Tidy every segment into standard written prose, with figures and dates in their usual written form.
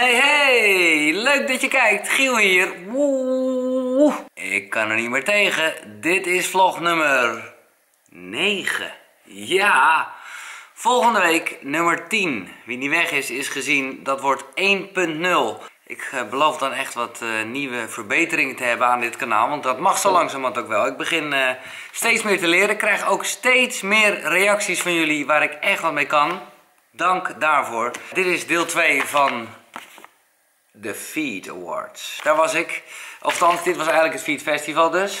Hey hey, leuk dat je kijkt. Giel hier. Woe. Ik kan er niet meer tegen. Dit is vlog nummer 9. Ja, volgende week nummer 10. Wie niet weg is, is gezien. Dat wordt 1.0. Ik beloof dan echt wat nieuwe verbeteringen te hebben aan dit kanaal, want dat mag zo langzamerhand ook wel. Ik begin steeds meer te leren, ik krijg ook steeds meer reacties van jullie waar ik echt wat mee kan. Dank daarvoor. Dit is deel 2 van de VEED Awards. Daar was ik, althans dit was eigenlijk het VEED Festival dus.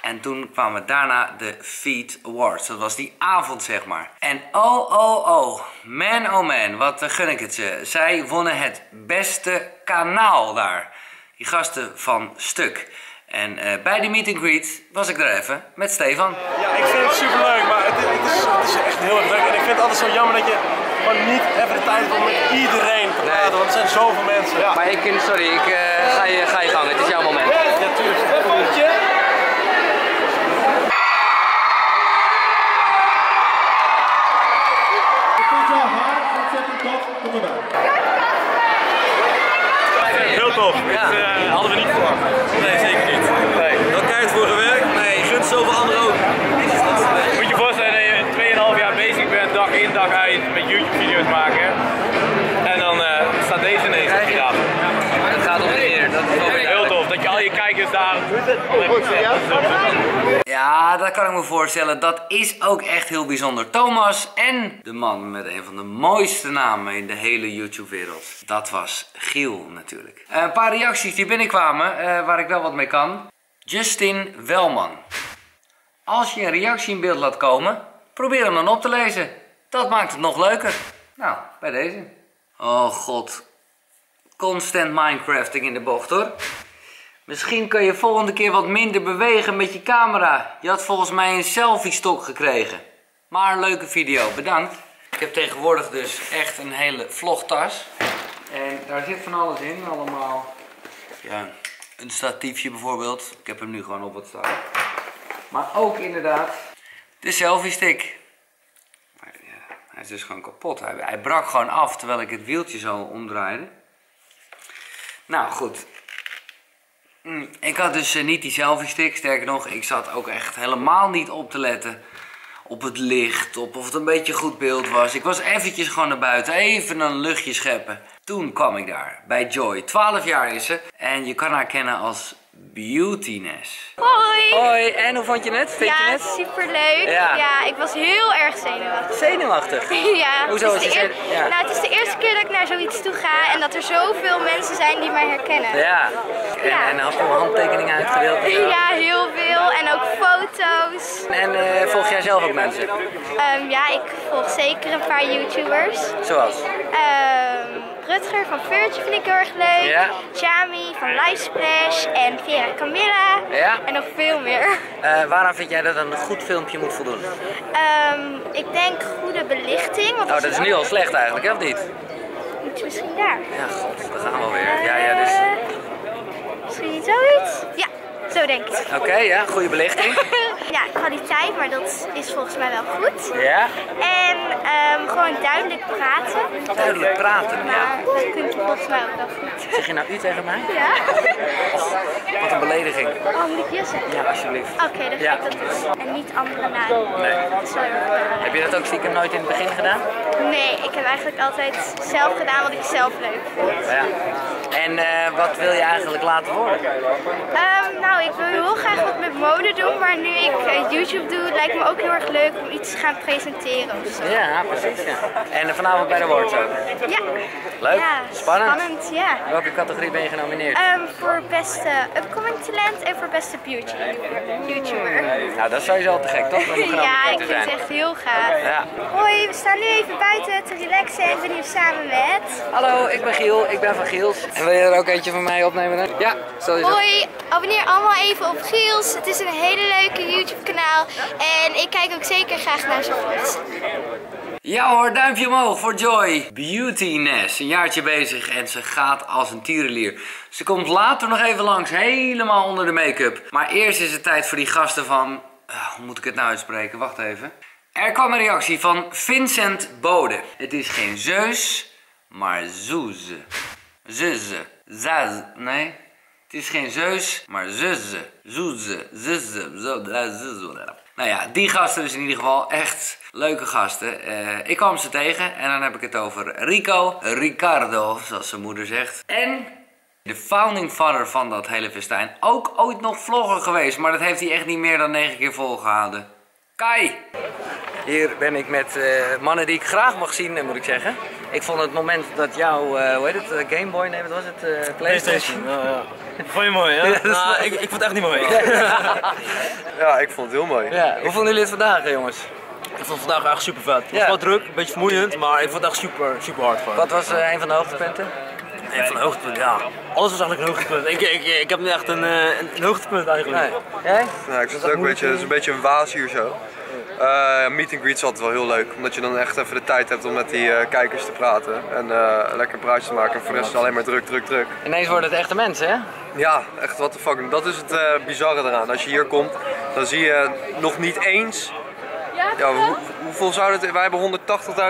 En toen kwamen daarna de VEED Awards. Dat was die avond, zeg maar. En oh man, wat gun ik het ze. Zij wonnen het beste kanaal daar. Die gasten van Stuk. En bij die meet and greet was ik er even met Stefan. Ja, ik vind het superleuk, maar het is echt heel erg leuk. En ik vind het altijd zo jammer dat je gewoon niet even de tijd hebt om met iedereen te praten. Nee. Want er zijn zoveel mensen. Ja. Maar ik, sorry, ik ga je gang. Het is jouw moment. Ja, tuurlijk. Heel tof, ja. Dit hadden we niet verwacht. Nee, zeker niet. Nee. Dat keihard voor gewerkt, nee, je gunt zoveel anderen ook. Moet je voorstellen dat je 2,5 jaar bezig bent, dag in dag uit, met YouTube video's maken. En dan staat deze ineens op je raam. Maar dat gaat om de eer. Dat is wel weer heel tof, dat je al je kijkers daar... Ja, dat kan ik me voorstellen. Dat is ook echt heel bijzonder. Thomas en de man met een van de mooiste namen in de hele YouTube-wereld. Dat was Giel natuurlijk. Een paar reacties die binnenkwamen, waar ik wel wat mee kan. Justin Welman. Als je een reactie in beeld laat komen, probeer hem dan op te lezen. Dat maakt het nog leuker. Nou, bij deze. Oh god. Constant Minecrafting in de bocht hoor. Misschien kun je volgende keer wat minder bewegen met je camera. Je had volgens mij een selfie-stok gekregen. Maar een leuke video, bedankt. Ik heb tegenwoordig dus echt een hele vlogtas. En daar zit van alles in, allemaal. Ja, een statiefje bijvoorbeeld. Ik heb hem nu gewoon op het staan. Maar ook inderdaad de selfie-stick. Ja, hij is dus gewoon kapot. Hij brak gewoon af terwijl ik het wieltje zo omdraaide. Nou, goed. Ik had dus niet die selfie stick, sterker nog, ik zat ook echt helemaal niet op te letten op het licht, op of het een beetje goed beeld was. Ik was eventjes gewoon naar buiten, even een luchtje scheppen. Toen kwam ik daar, bij Joy. 12 jaar is ze en je kan haar kennen als Beautynezz. Hoi! Hoi, en hoe vond je het? Ja, superleuk. Ja. Ja, ik was heel erg zenuwachtig. Zenuwachtig? Ja. Hoezo was je zenuwachtig? Ja. Nou, het is de eerste keer dat ik naar zoiets toe ga en dat er zoveel mensen zijn die mij herkennen. Ja. Ja. En had je handtekeningen uitgedeeld? Ja, heel veel. En ook foto's. En volg jij zelf ook mensen? Ja, ik volg zeker een paar YouTubers. Zoals? Rutger Furtjuh vind ik heel erg leuk. Ja. Chami van Lifesplash en Vera Camilla. Ja. En nog veel meer. Waarom vind jij dat een goed filmpje moet voldoen? Ik denk goede belichting. Want dat is nu al slecht eigenlijk, hè, of niet? Misschien daar. Ja, god, daar gaan we alweer. Ja, dus... Misschien niet zoiets? Ja, zo denk ik. Oké, ja, goede belichting. Ja, kwaliteit, maar dat is volgens mij wel goed. Ja. En gewoon duidelijk praten. Duidelijk praten, maar ja. Dat kunt je volgens mij ook wel goed. Zeg je nou u tegen mij? Ja. Oh, wat een belediging. Oh, moet ik je zeggen? Ja, alsjeblieft. Oké, dan ga ik dat doen. En niet andere namen. Nee. Heb je dat ook stiekem nooit in het begin gedaan? Nee, ik heb eigenlijk altijd zelf gedaan wat ik zelf leuk vind. Ja. En wat wil je eigenlijk laten worden? Nou, ik wil heel graag wat met mode doen, maar nu ik YouTube doe, lijkt me ook heel erg leuk om iets te gaan presenteren ofzo. Ja, precies. Ja. En vanavond bij de Awards ook? Ja. Leuk? Ja, spannend, ja. In welke categorie ben je genomineerd? Voor beste upcoming talent en voor beste beauty YouTuber. Nou, dat is sowieso al te gek, toch? Ja, ik vind het echt heel gaaf. Ja. Hoi, we staan nu even buiten te relaxen en ik ben hier samen met... Hallo, ik ben Giel, ik ben van Giels. En wil je er ook eentje van mij opnemen? Hè? Ja, sowieso. Hoi, abonneer allemaal even op Giels. Het is een hele leuke YouTube kanaal en ik kijk ook zeker graag naar zo'n vlogs. Ja hoor, duimpje omhoog voor Joy. Beautynezz, een jaartje bezig en ze gaat als een tierenlier. Ze komt later nog even langs, helemaal onder de make-up. Maar eerst is het tijd voor die gasten van... hoe moet ik het nou uitspreken? Wacht even. Er kwam een reactie van Vincent Bode. Het is geen Zeus, maar Zoeze. Zeuze. Zaz. Nee. Het is geen zeus, maar zeuze. Zoeze. Zeuze. Zo. Nou ja, die gasten dus in ieder geval echt leuke gasten. Ik kwam ze tegen en dan heb ik het over Rico, Ricardo, zoals zijn moeder zegt. En de founding father van dat hele festijn. Ook ooit nog vlogger geweest, maar dat heeft hij echt niet meer dan 9 keer volgehouden. Kai! Hier ben ik met mannen die ik graag mag zien, moet ik zeggen. Ik vond het moment dat jouw, hoe heet het, Game Boy, nee wat was het, PlayStation. Oh, ja. Vond je mooi hè? Ja, nou, ik vond het echt niet mooi. Ja, ik vond het heel mooi. Ja, hoe vonden jullie het vandaag hè, jongens? Ik vond het vandaag echt super vet. Het was wel druk, een beetje vermoeiend, maar ik vond het echt super, super hard van. Wat was een van de hoogtepunten? Een van de hoogtepunten, ja. Alles was eigenlijk een hoogtepunt. Ik heb nu echt een hoogtepunt eigenlijk. Nee. Jij? Nou, ik vond het ook een beetje, het is een beetje een waas hier zo. Meet and greet is altijd wel heel leuk, omdat je dan echt even de tijd hebt om met die kijkers te praten en lekker praatjes te maken. En voor de rest is het alleen maar druk, druk, druk. Ineens worden het echte mensen, hè? Ja, echt what the fuck. Dat is het bizarre eraan. Als je hier komt, dan zie je nog niet eens. Ja, hoeveel zouden het? Wij hebben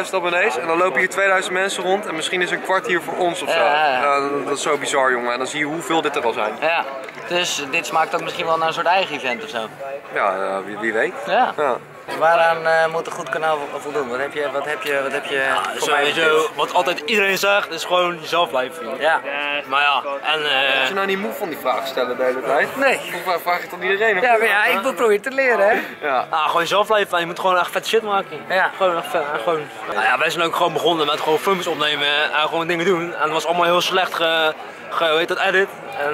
180.000 abonnees en dan lopen hier 2000 mensen rond en misschien is een kwart hier voor ons ofzo. Dat is zo bizar, jongen. En dan zie je hoeveel dit er al zijn. Ja, dus dit smaakt ook misschien wel naar een soort eigen event ofzo. Ja, wie weet. Ja. Waaraan moet een goed kanaal voldoen? Wat heb je ja, sowieso, wat altijd iedereen zegt is gewoon jezelf blijven vinden. Ja. Maar ja, en... Als je nou niet moe van die vraag stellen de hele tijd? Nee. Of vraag je het aan iedereen? Ja, maar ja, ik probeer te leren hè. Ja. Nou, gewoon jezelf blijven en je moet gewoon echt vet shit maken. Ja. Gewoon echt vet, gewoon... Nou ja, wij zijn ook gewoon begonnen met gewoon filmpjes opnemen en gewoon dingen doen. En het was allemaal heel slecht edit.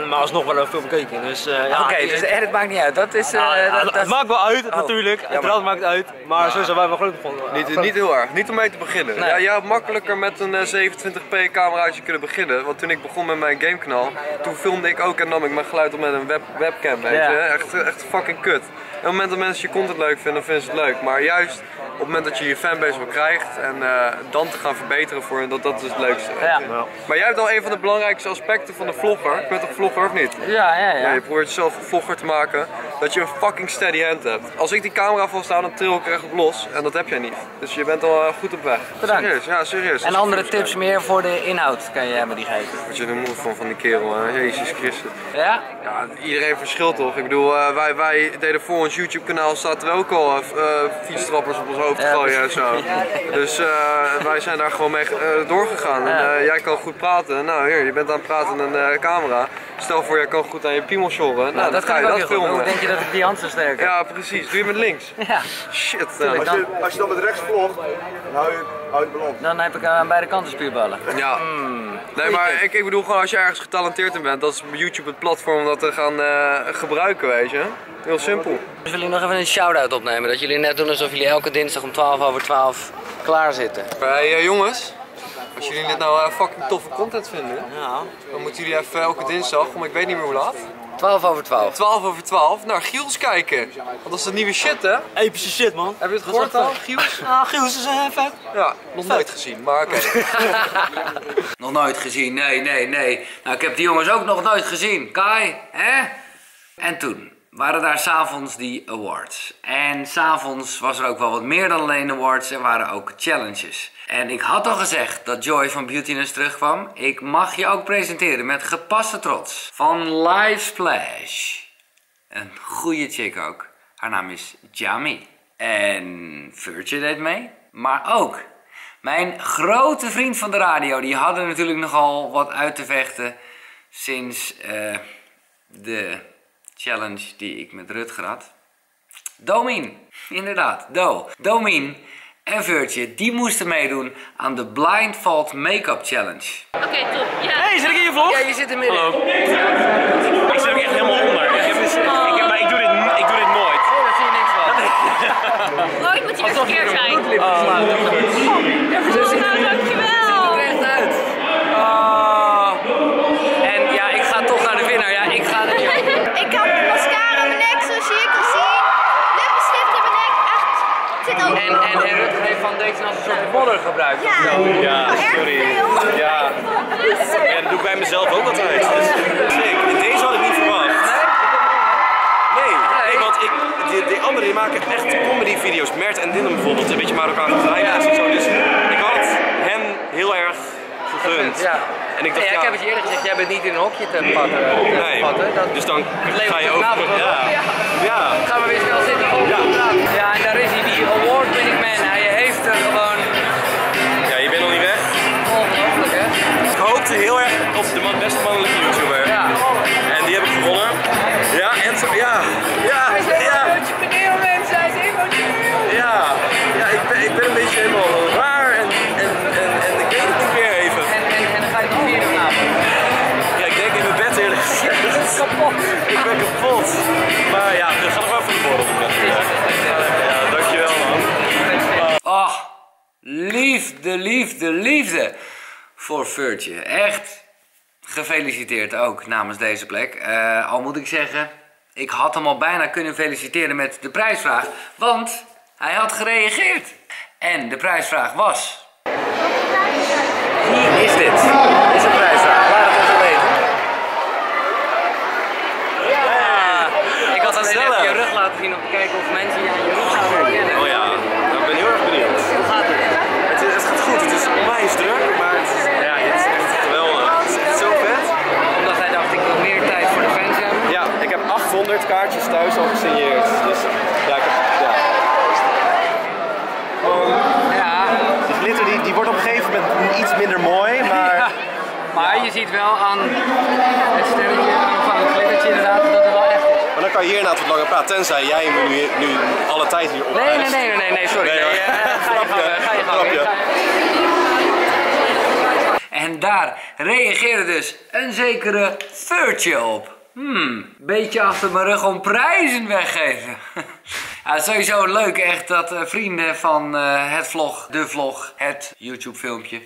Maar alsnog wel veel bekeken. Dus, ja, oké, dus de edit maakt niet uit. Dat is, het maakt wel uit, natuurlijk. Het draad maakt uit. Maar zo zijn wij wel groot gevonden. Niet heel erg. Niet om mee te beginnen. Nee. Ja, je had makkelijker met een 27p cameraatje kunnen beginnen. Want toen ik begon met mijn gamekanaal, toen filmde ik ook en nam ik mijn geluid op met een webcam. Weet je? Ja. Echt fucking kut. Op het moment dat mensen je content leuk vinden, dan vinden ze het leuk. Maar juist op het moment dat je je fanbase wel krijgt en dan te gaan verbeteren voor hen, dat is het leukste. Ja. Maar jij hebt al een van de belangrijkste aspecten van de vlogger. Ik ben toch vlogger of niet? Ja. Maar je probeert zelf een vlogger te maken dat je een fucking steady hand hebt. Als ik die camera vasthoud, dan tril ik er echt op los en dat heb jij niet. Dus je bent al goed op weg. Bedankt. Serieus, ja, serieus. En andere tips meer voor de inhoud kan jij me die geven? Wat je er moe van die kerel, hè? Jezus Christus. Ja? Ja, iedereen verschilt toch? Ik bedoel, wij deden voor ons YouTube kanaal staat er ook al fietstrappers op ons hoofd te gooien en zo. Dus wij zijn daar gewoon mee doorgegaan. En, jij kan goed praten. Nou heer, je bent aan het praten met een camera. Stel voor, jij kan goed aan je piemel sjorren. Nou, dat kan je ook heel goed. Hoe denk je dat ik die hand zo sterk heb? Ja, precies. Doe je met links. Ja. Shit. Als je dan met rechts vlogt, dan hou je het balans. Dan heb ik aan beide kanten spierballen. Ja. Nee, maar ik bedoel gewoon, als je ergens getalenteerd in bent, dat is YouTube het platform om dat te gaan gebruiken, weet je. Heel simpel. Dus wil je nog even een shout-out opnemen, dat jullie net doen alsof jullie elke dinsdag om 12:12 klaar zitten. Jongens, als jullie dit nou fucking toffe content vinden, dan moeten jullie even elke dinsdag, om ik weet niet meer hoe laat. 12:12. 12:12 naar Giels kijken. Want dat is de nieuwe shit hè? Epische shit man. Heb je het gehoord al? Giels? Ah, Giels is vet. Ja, nog nooit gezien, maar oké. Nog nooit gezien, nee. Nou, ik heb die jongens ook nog nooit gezien. Kai, hè? En toen waren daar s'avonds die awards. En s'avonds was er ook wel wat meer dan alleen awards, er waren ook challenges. En ik had al gezegd dat Joy van Beautynezz terugkwam. Ik mag je ook presenteren met gepaste trots van Lifesplash. Een goede chick ook. Haar naam is Jami. En Furtjuh deed mee. Maar ook mijn grote vriend van de radio. Die hadden natuurlijk nogal wat uit te vechten sinds de challenge die ik met Rutger had. Domien. Inderdaad, Domien. En Furtjuh, die moesten meedoen aan de Blindfold Make-up Challenge. Oké, top. Ja. Hey, zit ik in je vlog? Ja, je zit er midden. Hallo. Ik zit er echt helemaal onder. Ik doe dit nooit. Oh, daar zie je niks van. Nooit moet je weer verkeerd zijn. Ja, verzoek nou, dankjewel. Ziet er echt uit. En ja, ik ga toch naar de winnaar. Ja, ik ga naar de winnaar. Ik had de mascara op mijn nek, zoals je kan zien. Lippenstift op mijn nek, echt. Zit ook. Deze als een soort modder gebruikt. Ja, sorry. Ja. Ja, dat doe ik bij mezelf ook altijd. Dus deze had ik niet verwacht. Nee, want die anderen die maken echt comedy video's. Mert en Dindem bijvoorbeeld, een beetje Marokkaanse lijnaars en zo. Dus ik had hen heel erg gegund. Ja. En ik dacht, ja, ja, ik heb het je eerder gezegd, jij bent niet in een hokje te patten. Nee. Dat, dus dan ga je ook... Ja. Gaan we weer snel zitten. Ja. Ja, en daar is hij, die award-winning man. Hij heeft er gewoon... Ja, je bent nog niet weg. Ongelooflijk, hè? Ik hoopte heel erg op de beste mannelijke YouTuber. Ja. En die heb ik gewonnen. Ja, en zo... Ja. Ja. Hij is helemaal emotioneel, mensen. Hij is emotioneel. Ja. Ja, ik ben een beetje helemaal raar en ik weet het niet meer even. En dan ga je nog weer in slapen. Ja, ik denk in mijn bed eerlijk gezegd. Ja, is kapot. Ik ben kapot. Maar ja, dat gaat nog wel voor de borrel. Ja, dankjewel man. Oh, liefde, liefde, liefde voor Furtjuh. Echt gefeliciteerd ook namens deze plek. Al moet ik zeggen, ik had hem al bijna kunnen feliciteren met de prijsvraag. Want... hij had gereageerd. En de prijsvraag was... Wie is dit? Dit is een prijsvraag. Laat het even weten. Ja. Ik had alleen even je rug laten zien om te kijken of mensen je aan je rug zouden herkennen. Oh ja, ik ben heel erg benieuwd. Hoe gaat het? Het gaat goed. Het is onwijs druk, maar het is, ja, het is echt geweldig. Het is echt zo vet. Omdat hij dacht, ik wil meer tijd voor de fans hebben. Ja, ik heb 800 kaartjes thuis al gesigneerd. Dus ja, ik heb... Die wordt op een gegeven moment iets minder mooi, maar... Ja, maar je ziet wel aan het sterretje, aan het glittertje inderdaad, dat het wel echt is. Maar dan kan je hier inderdaad wat langer praten, tenzij jij nu alle tijd hier op. Nee, sorry. Ga je gang. En daar reageerde dus een zekere Furtjuh op. Beetje achter mijn rug om prijzen weggeven. Ja, sowieso leuk echt dat vrienden van het vlog, het YouTube filmpje,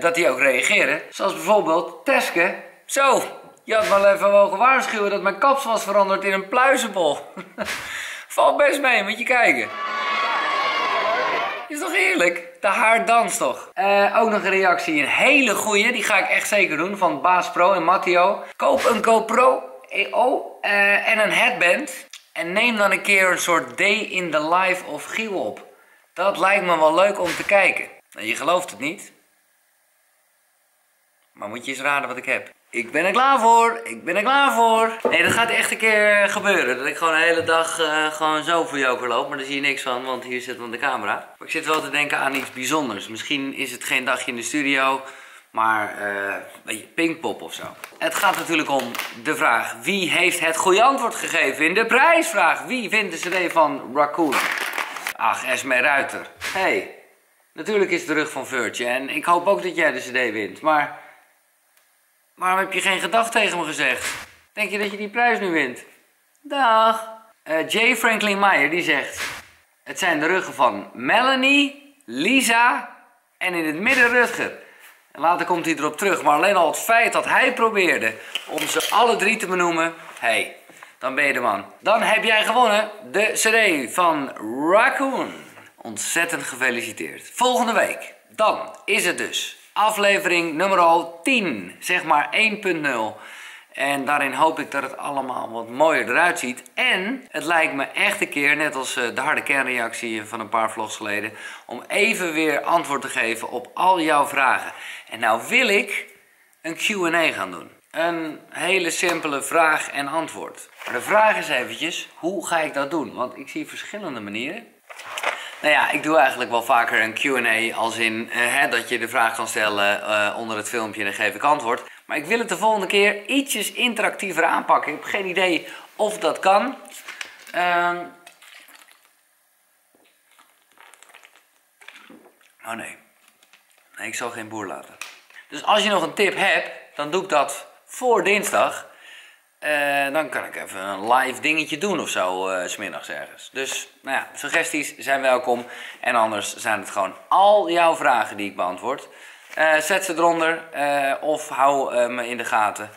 dat die ook reageren. Zoals bijvoorbeeld Teske. Zo, je had wel even mogen waarschuwen dat mijn kaps was veranderd in een pluizenbol. Valt best mee, moet je kijken. Is toch eerlijk? De haar danst toch? Ook nog een reactie, een hele goeie, die ga ik echt zeker doen, van Baas Pro en Matteo. Koop een GoPro EO en een headband. En neem dan een keer een soort day in the life of Giel op. Dat lijkt me wel leuk om te kijken. Nou, je gelooft het niet. Maar moet je eens raden wat ik heb. Ik ben er klaar voor. Ik ben er klaar voor. Nee, dat gaat echt een keer gebeuren. Dat ik gewoon de hele dag gewoon zo voor joker loop. Maar daar zie je niks van, want hier zit dan de camera. Maar ik zit wel te denken aan iets bijzonders. Misschien is het geen dagje in de studio. Maar een beetje pingpop of zo. Het gaat natuurlijk om de vraag: wie heeft het goede antwoord gegeven in de prijsvraag? Wie vindt de CD van Raccoon? Ach, Esme Ruiter. Hey, natuurlijk is het de rug van Furtjuh. En ik hoop ook dat jij de CD wint. Maar waarom heb je geen gedag tegen me gezegd? Denk je dat je die prijs nu wint? Dag. Jay Franklin Meyer die zegt: het zijn de ruggen van Melanie, Lisa en in het midden Rutger. En later komt hij erop terug, maar alleen al het feit dat hij probeerde om ze alle drie te benoemen, hey, dan ben je de man. Dan heb jij gewonnen de CD van Raccoon. Ontzettend gefeliciteerd. Volgende week, dan is het dus aflevering nummer 10, zeg maar 1.0. En daarin hoop ik dat het allemaal wat mooier eruit ziet. En het lijkt me echt een keer, net als de harde kernreactie van een paar vlogs geleden, om even weer antwoord te geven op al jouw vragen. En nou wil ik een Q&A gaan doen. Een hele simpele vraag en antwoord. Maar de vraag is eventjes, hoe ga ik dat doen? Want ik zie verschillende manieren. Nou ja, ik doe eigenlijk wel vaker een Q&A als in dat je de vraag kan stellen onder het filmpje en dan geef ik antwoord. Maar ik wil het de volgende keer ietsjes interactiever aanpakken. Ik heb geen idee of dat kan. Oh nee, ik zal geen boer laten. Dus als je nog een tip hebt, dan doe ik dat voor dinsdag. Dan kan ik even een live dingetje doen of zo, 's middags ergens. Dus, nou ja, suggesties zijn welkom. En anders zijn het gewoon al jouw vragen die ik beantwoord. Zet ze eronder of hou me in de gaten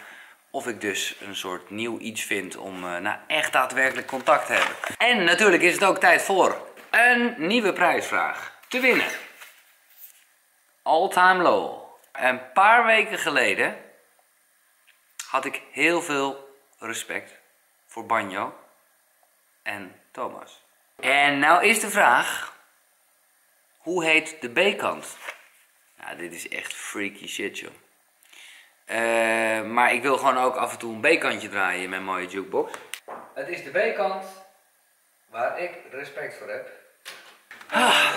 of ik dus een soort nieuw iets vind om nou echt daadwerkelijk contact te hebben. En natuurlijk is het ook tijd voor een nieuwe prijsvraag te winnen. All time low. Een paar weken geleden had ik heel veel respect voor Banjo en Thomas. En nou is de vraag, hoe heet de B-kant? Nou, dit is echt freaky shit, joh. Maar ik wil gewoon ook af en toe een B-kantje draaien in mijn mooie jukebox. Het is de B-kant waar ik respect voor heb. Ah.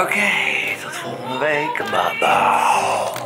Oké, tot volgende week. Bye bye.